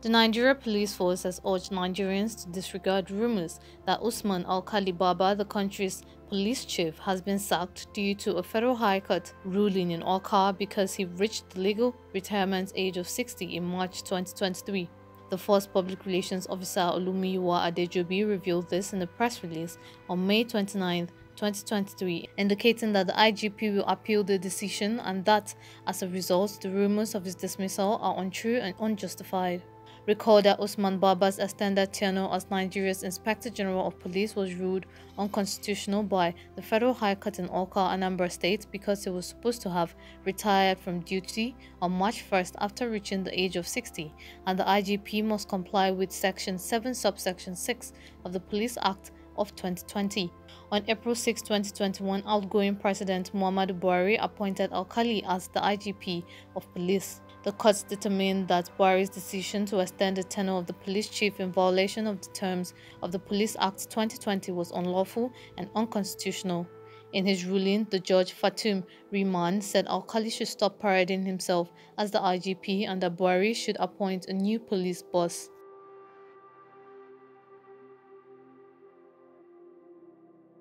The Nigeria Police Force has urged Nigerians to disregard rumors that Usman Alkali Baba, the country's police chief, has been sacked due to a Federal High Court ruling in Awka because he reached the legal retirement age of 60 in March 2023. The force public relations officer Olumiwa Adejobi revealed this in a press release on May 29, 2023, indicating that the IGP will appeal the decision and that, as a result, the rumors of his dismissal are untrue and unjustified. Recall that Usman Baba's extended tenure as Nigeria's Inspector General of Police was ruled unconstitutional by the Federal High Court in Awka, Anambra State, because he was supposed to have retired from duty on March 1st after reaching the age of 60, and the IGP must comply with Section 7, Subsection 6 of the Police Act of 2020. On April 6, 2021, outgoing President Muhammadu Buhari appointed Alkali as the IGP of police. The courts determined that Buhari's decision to extend the tenure of the police chief in violation of the terms of the Police Act 2020 was unlawful and unconstitutional. In his ruling, the judge, Fatima Reman, said Alkali should stop parading himself as the IGP and that Buhari should appoint a new police boss.